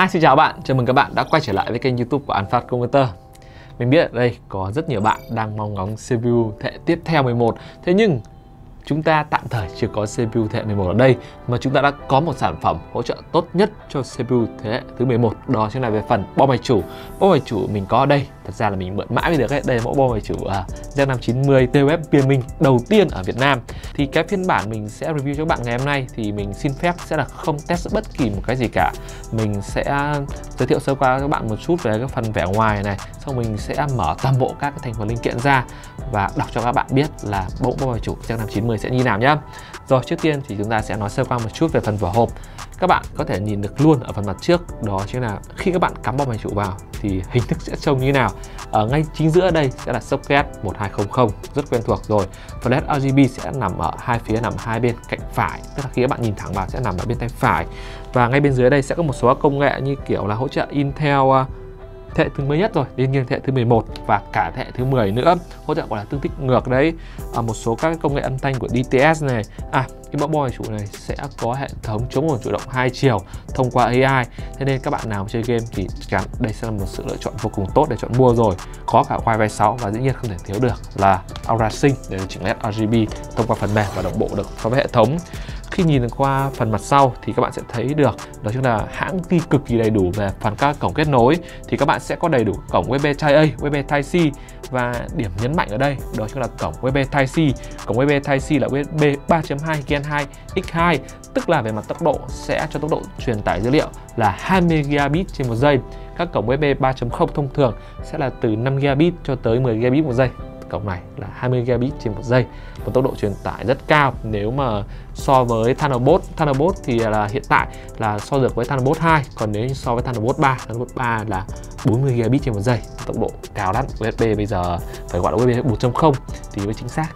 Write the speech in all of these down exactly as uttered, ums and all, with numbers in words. Hi, xin chào bạn, chào mừng các bạn đã quay trở lại với kênh YouTube của An Phát Computer. Mình biết ở đây có rất nhiều bạn đang mong ngóng xê pê u thế hệ tiếp theo mười một. Thế nhưng chúng ta tạm thời chưa có xê pê u thế hệ mười một ở đây, mà chúng ta đã có một sản phẩm hỗ trợ tốt nhất cho xê pê u thế hệ thứ mười một. Đó chính là về phần bo máy chủ. Bo máy chủ mình có ở đây, thật ra là mình mượn mãi mới được ấy. Đây là mẫu bo máy chủ uh, Z năm chín mươi TUF Gaming đầu tiên ở Việt Nam. Thì cái phiên bản mình sẽ review cho các bạn ngày hôm nay thì mình xin phép sẽ là không test bất kỳ một cái gì cả. Mình sẽ giới thiệu sơ qua cho các bạn một chút về cái phần vẻ ngoài này, sau mình sẽ mở toàn bộ các cái thành phần linh kiện ra và đọc cho các bạn biết là bộ bo máy chủ Z năm chín mươi sẽ như nào nhá. Rồi, trước tiên thì chúng ta sẽ nói sơ qua một chút về phần vỏ hộp. Các bạn có thể nhìn được luôn ở phần mặt trước, đó chính là khi các bạn cắm bo máy chủ vào thì hình thức sẽ trông như nào. Ở ngay chính giữa đây sẽ là socket một hai không không, rất quen thuộc rồi. Flash rờ giê bê sẽ nằm ở hai phía, nằm hai bên cạnh phải, tức là khi các bạn nhìn thẳng vào sẽ nằm ở bên tay phải. Và ngay bên dưới đây sẽ có một số công nghệ như kiểu là hỗ trợ Intel thế hệ thứ mới nhất rồi, đương nhiên thế hệ thứ mười một và cả thế hệ thứ mười nữa, hỗ trợ gọi là tương thích ngược đấy. À, một số các công nghệ âm thanh của đê tê ét này. À, cái mẫu bo máy chủ này sẽ có hệ thống chống ồn chủ động hai chiều thông qua a i. Thế nên các bạn nào chơi game thì chắc đây sẽ là một sự lựa chọn vô cùng tốt để chọn mua rồi. Có cả Wi-Fi sáu và dĩ nhiên không thể thiếu được là Aura Sync để chỉnh led rờ giê bê thông qua phần mềm và đồng bộ được so với hệ thống. Khi nhìn qua phần mặt sau thì các bạn sẽ thấy được đó chính là hãng ghi cực kỳ đầy đủ về phần các cổng kết nối, thì các bạn sẽ có đầy đủ cổng u ét bê Type A, u ét bê Type C và điểm nhấn mạnh ở đây đó chính là cổng u ét bê Type C. Cổng u ét bê Type C là u ét bê ba chấm hai Gen hai x hai, tức là về mặt tốc độ sẽ cho tốc độ truyền tải dữ liệu là hai mươi gigabit trên một giây. Các cổng u ét bê ba chấm không thông thường sẽ là từ năm gigabit cho tới mười gigabit một giây. Cổng này là hai mươi gigabit trên một giây, một tốc độ truyền tải rất cao nếu mà so với Thunderbolt. Thunderbolt thì là hiện tại là so được với Thunderbolt hai, còn nếu so với Thunderbolt ba, Thunderbolt ba là bốn mươi gigabit trên một giây, tốc độ cao lắm. u ét bê bây giờ phải gọi là u ét bê bốn chấm không thì mới chính xác.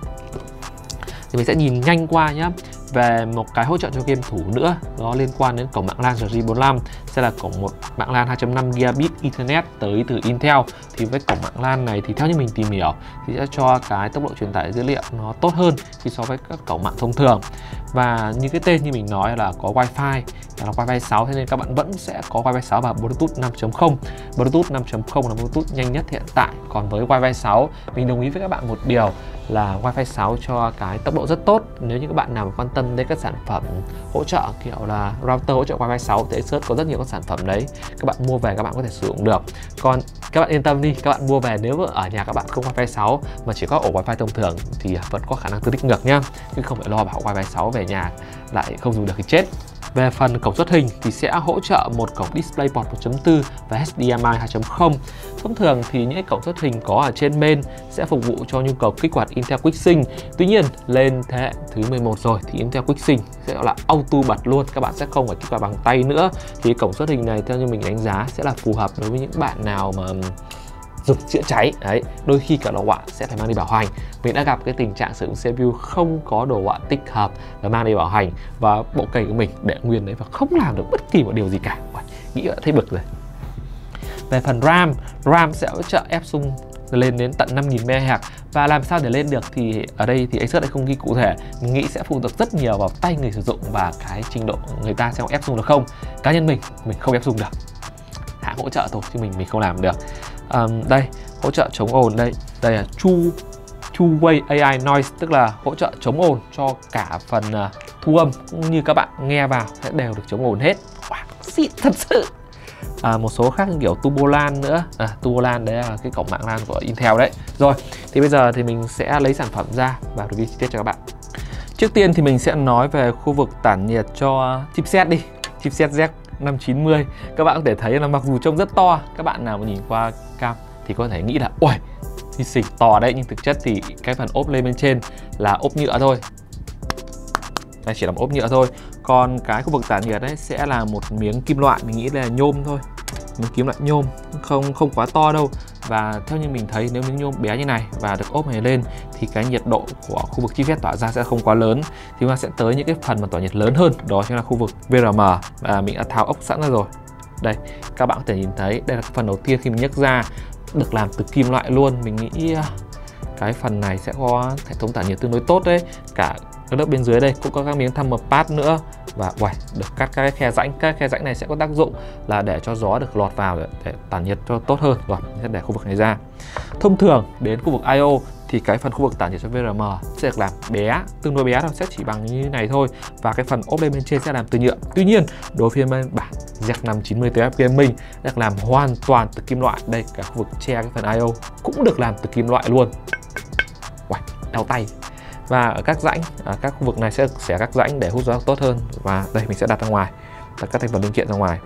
Thì mình sẽ nhìn nhanh qua nhé. Về một cái hỗ trợ cho game thủ nữa, nó liên quan đến cổng mạng LAN R J bốn mươi lăm, sẽ là cổng một mạng LAN hai chấm năm gigabit Ethernet tới từ Intel. Thì với cổng mạng LAN này thì theo như mình tìm hiểu thì sẽ cho cái tốc độ truyền tải dữ liệu nó tốt hơn khi so với các cổng mạng thông thường. Và như cái tên như mình nói là có Wi-Fi, là Wi-Fi sáu, thế nên các bạn vẫn sẽ có Wi-Fi sáu và Bluetooth năm chấm không. Bluetooth năm chấm không là Bluetooth nhanh nhất hiện tại. Còn với Wi-Fi sáu, mình đồng ý với các bạn một điều là Wi-Fi sáu cho cái tốc độ rất tốt. Nếu như các bạn nào quan tâm đến các sản phẩm hỗ trợ kiểu là router hỗ trợ Wi-Fi sáu thì search có rất nhiều các sản phẩm đấy. Các bạn mua về các bạn có thể sử dụng được. Còn các bạn yên tâm đi, các bạn mua về nếu ở nhà các bạn không Wi-Fi sáu mà chỉ có ổ Wi-Fi thông thường thì vẫn có khả năng tương thích ngược nhá. Chứ không phải lo bảo Wi-Fi sáu về nhà lại không dùng được thì chết. Về phần cổng xuất hình thì sẽ hỗ trợ một cổng DisplayPort một chấm bốn và H D M I hai chấm không. Thông thường thì những cổng xuất hình có ở trên main sẽ phục vụ cho nhu cầu kích hoạt Intel QuickSync. Tuy nhiên lên thế hệ thứ mười một rồi thì Intel QuickSync sẽ gọi là auto bật luôn, các bạn sẽ không phải kích hoạt bằng tay nữa. Thì cổng xuất hình này theo như mình đánh giá sẽ là phù hợp đối với những bạn nào mà dùng chữa cháy đấy, đôi khi cả đồ họa sẽ phải mang đi bảo hành. Mình đã gặp cái tình trạng sử dụng xê pê u không có đồ họa tích hợp và mang đi bảo hành, và bộ cày của mình để nguyên đấy và không làm được bất kỳ một điều gì cả. Nghĩ là thấy bực rồi. Về phần RAM, RAM sẽ hỗ trợ ép xung lên đến tận năm nghìn mê ga héc, và làm sao để lên được thì ở đây thì Acer không ghi cụ thể. Mình nghĩ sẽ phụ thuộc rất nhiều vào tay người sử dụng và cái trình độ người ta sẽ có ép xung được không. Cá nhân mình mình không ép xung được, hãng hỗ trợ thôi chứ mình mình không làm được. Um, đây hỗ trợ chống ồn, đây đây là TrueWave a i noise, tức là hỗ trợ chống ồn cho cả phần uh, thu âm cũng như các bạn nghe vào sẽ đều được chống ồn hết. Wow, xịn thật sự. À, một số khác kiểu Turbo LAN nữa. À, Turbo LAN đấy là cái cổng mạng LAN của Intel đấy. Rồi thì bây giờ thì mình sẽ lấy sản phẩm ra và review chi tiết cho các bạn. Trước tiên thì mình sẽ nói về khu vực tản nhiệt cho chipset đi, chipset Z năm chín mươi. Các bạn có thể thấy là mặc dù trông rất to, các bạn nào mà nhìn qua cam thì có thể nghĩ là ôi thì xịn to đấy, nhưng thực chất thì cái phần ốp lên bên trên là ốp nhựa thôi. Đây chỉ là một ốp nhựa thôi. Còn cái khu vực tản nhiệt đấy sẽ là một miếng kim loại, mình nghĩ là nhôm thôi. Miếng kim loại nhôm không không quá to đâu. Và theo như mình thấy nếu miếng nhôm bé như này và được ốp này lên thì cái nhiệt độ của khu vực chipset tỏa ra sẽ không quá lớn. Thì chúng ta sẽ tới những cái phần mà tỏa nhiệt lớn hơn, đó chính là khu vực vê rờ em. Và mình đã tháo ốc sẵn ra rồi. Đây, các bạn có thể nhìn thấy đây là phần đầu tiên khi mình nhấc ra, được làm từ kim loại luôn. Mình nghĩ cái phần này sẽ có hệ thống tản nhiệt tương đối tốt đấy. Cả lớp bên dưới đây cũng có các miếng thumper pad nữa và uầy, được cắt các cái khe rãnh. Các khe rãnh này sẽ có tác dụng là để cho gió được lọt vào để tản nhiệt cho tốt hơn, rồi để khu vực này ra. Thông thường đến khu vực i o thì cái phần khu vực tản nhiệt cho vê rờ em sẽ được làm bé, tương đối bé thôi, sẽ chỉ bằng như này thôi, và cái phần ốp lên bên trên sẽ làm từ nhựa. Tuy nhiên đối với phiên bản Z năm chín mươi tê ép Gaming được làm hoàn toàn từ kim loại. Đây, cả khu vực che cái phần i o cũng được làm từ kim loại luôn. Uầy, đau tay. Và ở các rãnh, ở các khu vực này sẽ xẻ các rãnh để hút gió tốt hơn. Và đây mình sẽ đặt ra ngoài, đặt các thành phần linh kiện ra ngoài.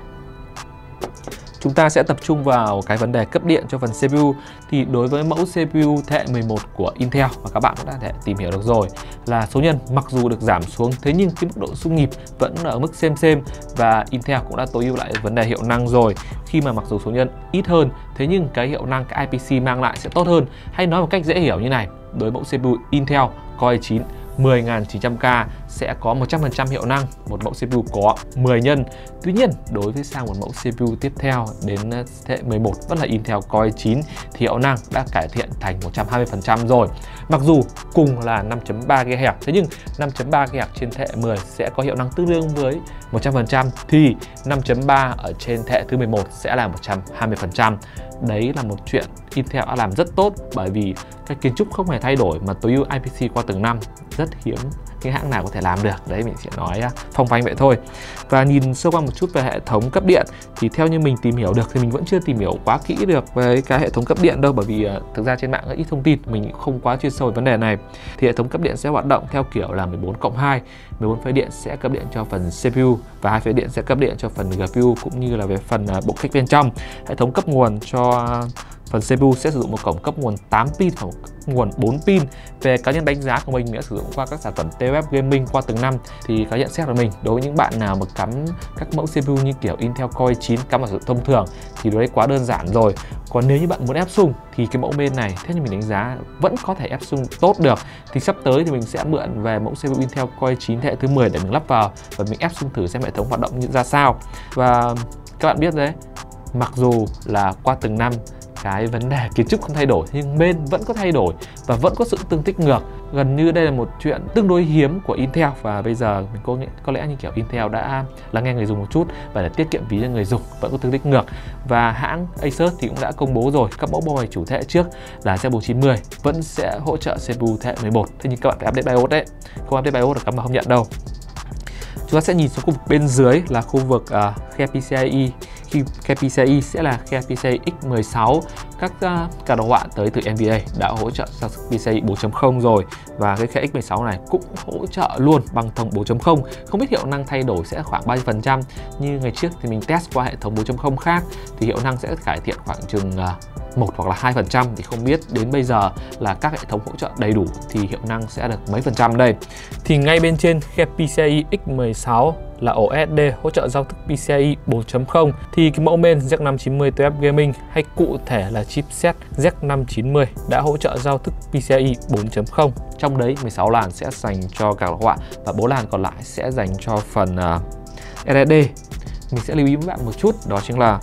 Chúng ta sẽ tập trung vào cái vấn đề cấp điện cho phần xê pê u. Thì đối với mẫu xê pê u thế hệ mười một của Intel mà các bạn cũng đã thể tìm hiểu được rồi, là số nhân mặc dù được giảm xuống, thế nhưng cái mức độ xung nhịp vẫn là ở mức xem xem. Và Intel cũng đã tối ưu lại vấn đề hiệu năng rồi, khi mà mặc dù số nhân ít hơn, thế nhưng cái hiệu năng cái i pê xê mang lại sẽ tốt hơn. Hay nói một cách dễ hiểu như này, đối với mẫu xê pê u Intel Core i chín mười nghìn chín trăm K sẽ có một trăm phần trăm hiệu năng, một mẫu xê pê u có mười nhân. Tuy nhiên đối với sang một mẫu xê pê u tiếp theo đến thế hệ mười một vẫn là Intel Core i chín thì hiệu năng đã cải thiện thành một trăm hai mươi phần trăm rồi. Mặc dù cùng là năm chấm ba gigahertz, thế nhưng năm chấm ba gigahertz trên thế hệ mười sẽ có hiệu năng tương đương với một trăm phần trăm, thì năm chấm ba ở trên thế hệ thứ mười một sẽ là một trăm hai mươi phần trăm. Đấy là một chuyện Intel đã làm rất tốt, bởi vì cái kiến trúc không hề thay đổi mà tối ưu i pê xê qua từng năm, rất hiếm cái hãng nào có thể làm được. Đấy, mình sẽ nói phong phanh vậy thôi. Và nhìn sơ qua một chút về hệ thống cấp điện thì theo như mình tìm hiểu được thì mình vẫn chưa tìm hiểu quá kỹ được về cái hệ thống cấp điện đâu, bởi vì thực ra trên mạng rất ít thông tin, mình không quá chuyên sâu về vấn đề này. Thì hệ thống cấp điện sẽ hoạt động theo kiểu là mười bốn cộng hai, mười bốn phái điện sẽ cấp điện cho phần xê pê u và hai phái điện sẽ cấp điện cho phần giê pê u cũng như là về phần bộ kích bên trong. Hệ thống cấp nguồn cho phần xê pê u sẽ sử dụng một cổng cấp nguồn tám pin và một nguồn bốn pin. Về cá nhân đánh giá của mình, mình đã sử dụng qua các sản phẩm tê ép Gaming qua từng năm thì cá nhận xét của mình, đối với những bạn nào mà cắm các mẫu xê pê u như kiểu Intel Core i chín cắm vào sử dụng thông thường thì đấy quá đơn giản rồi. Còn nếu như bạn muốn ép xung thì cái mẫu bên này, thế nhưng mình đánh giá vẫn có thể ép xung tốt được. Thì sắp tới thì mình sẽ mượn về mẫu xê pê u Intel Core i chín thế hệ thứ mười để mình lắp vào và mình ép xung thử xem hệ thống hoạt động như ra sao. Và các bạn biết đấy, mặc dù là qua từng năm cái vấn đề kiến trúc không thay đổi, nhưng main vẫn có thay đổi và vẫn có sự tương thích ngược. Gần như đây là một chuyện tương đối hiếm của Intel. Và bây giờ mình có, có lẽ như kiểu Intel đã lắng nghe người dùng một chút và để tiết kiệm ví cho người dùng vẫn có tương thích ngược. Và hãng Acer thì cũng đã công bố rồi, các mẫu board chủ thế hệ trước là Z bốn chín mươi vẫn sẽ hỗ trợ xê pê u thế hệ mười một. Thế nhưng các bạn phải update BIOS đấy, không update BIOS là cắm vào không nhận đâu. Chúng ta sẽ nhìn xuống khu vực bên dưới là khu vực uh, khe PCIe. Khi khe PCIe sẽ là khe PCIe X mười sáu. Các uh, card đồ họa tới từ en vê a đã hỗ trợ sang PCIe bốn chấm không rồi, và cái khe X mười sáu này cũng hỗ trợ luôn bằng thông bốn chấm không. Không biết hiệu năng thay đổi sẽ khoảng bao nhiêu phần trăm. Như ngày trước thì mình test qua hệ thống bốn chấm không khác thì hiệu năng sẽ cải thiện khoảng chừng uh, một hoặc là hai phần trăm, thì không biết đến bây giờ là các hệ thống hỗ trợ đầy đủ thì hiệu năng sẽ được mấy phần trăm đây. Thì ngay bên trên khe PCIe X mười sáu là ổ ét ét đê hỗ trợ giao thức PCIe bốn chấm không. Thì cái mẫu main Z năm chín mươi tê ép Gaming hay cụ thể là chipset Z năm chín mươi đã hỗ trợ giao thức PCIe bốn chấm không. Trong đấy mười sáu làn sẽ dành cho card đồ họa và bốn làn còn lại sẽ dành cho phần uh, ét ét đê. Mình sẽ lưu ý với bạn một chút, đó chính là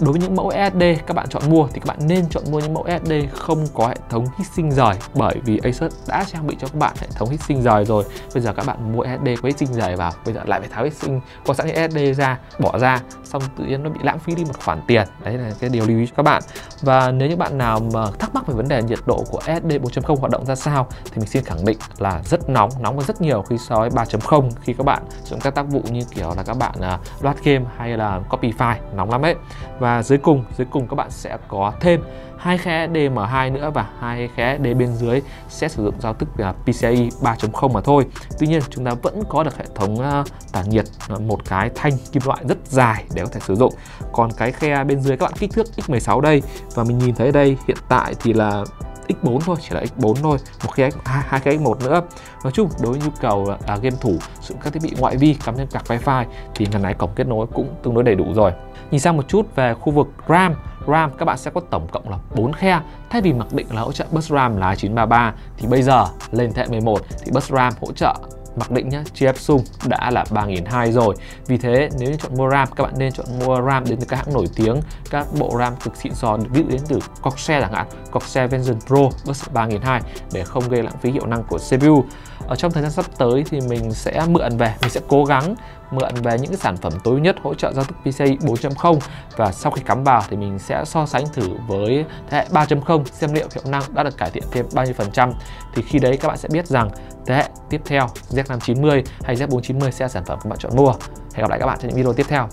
đối với những mẫu ét ét đê các bạn chọn mua thì các bạn nên chọn mua những mẫu ét ét đê không có hệ thống hít sinh rời, bởi vì Acer đã trang bị cho các bạn hệ thống hít sinh rời rồi. Bây giờ các bạn mua ét ét đê có hít sinh rời vào, bây giờ lại phải tháo hít sinh có sẵn ét ét đê ra, bỏ ra, xong tự nhiên nó bị lãng phí đi một khoản tiền. Đấy là cái điều lưu ý cho các bạn. Và nếu như bạn nào mà thắc mắc về vấn đề nhiệt độ của ét ét đê bốn chấm không hoạt động ra sao thì mình xin khẳng định là rất nóng, nóng hơn rất nhiều khi so với ba chấm không, khi các bạn sử dụng các tác vụ như kiểu là các bạn uh, load game hay là copy file, nóng lắm ấy. Và dưới cùng, dưới cùng các bạn sẽ có thêm hai khe D M hai nữa, và hai khe D bên dưới sẽ sử dụng giao thức PCIe ba chấm không mà thôi. Tuy nhiên chúng ta vẫn có được hệ thống tản nhiệt một cái thanh kim loại rất dài để có thể sử dụng. Còn cái khe bên dưới các bạn kích thước X mười sáu đây, và mình nhìn thấy đây hiện tại thì là X bốn thôi, chỉ là X bốn thôi, một cái hai cái X một nữa. Nói chung đối với nhu cầu à, game thủ sử dụng các thiết bị ngoại vi cắm thêm card wifi thì ngần này cổng kết nối cũng tương đối đầy đủ rồi. Nhìn sang một chút về khu vực RAM, RAM các bạn sẽ có tổng cộng là bốn khe. Thay vì mặc định là hỗ trợ bus RAM là chín ba ba thì bây giờ lên thế hệ mười một thì bus RAM hỗ trợ mặc định nhá, chia ép xung đã là ba nghìn hai trăm rồi. Vì thế nếu như chọn mua RAM, các bạn nên chọn mua RAM đến từ các hãng nổi tiếng, các bộ RAM cực xịn sò, ví dụ đến từ Corsair chẳng hạn, Corsair Vengeance Pro bus ba nghìn hai trăm để không gây lãng phí hiệu năng của xê pê u. Ở trong thời gian sắp tới thì mình sẽ mượn về, mình sẽ cố gắng mượn về những cái sản phẩm tối nhất hỗ trợ giao thức PCIe bốn chấm không, và sau khi cắm vào thì mình sẽ so sánh thử với thế hệ ba chấm không xem liệu hiệu năng đã được cải thiện thêm bao nhiêu phần trăm. Thì khi đấy các bạn sẽ biết rằng thế hệ tiếp theo Z năm chín mươi hay Z bốn chín mươi sẽ là sản phẩm các bạn chọn mua. Hẹn gặp lại các bạn trong những video tiếp theo.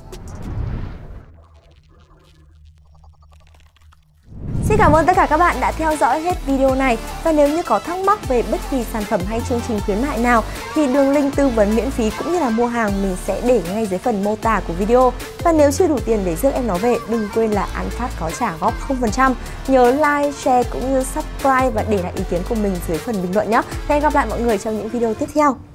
Xin cảm ơn tất cả các bạn đã theo dõi hết video này, và nếu như có thắc mắc về bất kỳ sản phẩm hay chương trình khuyến mại nào thì đường link tư vấn miễn phí cũng như là mua hàng mình sẽ để ngay dưới phần mô tả của video. Và nếu chưa đủ tiền để rước em nó về, đừng quên là An Phát có trả góp không phần trăm. Nhớ like, share cũng như subscribe và để lại ý kiến của mình dưới phần bình luận nhé. Hẹn gặp lại mọi người trong những video tiếp theo.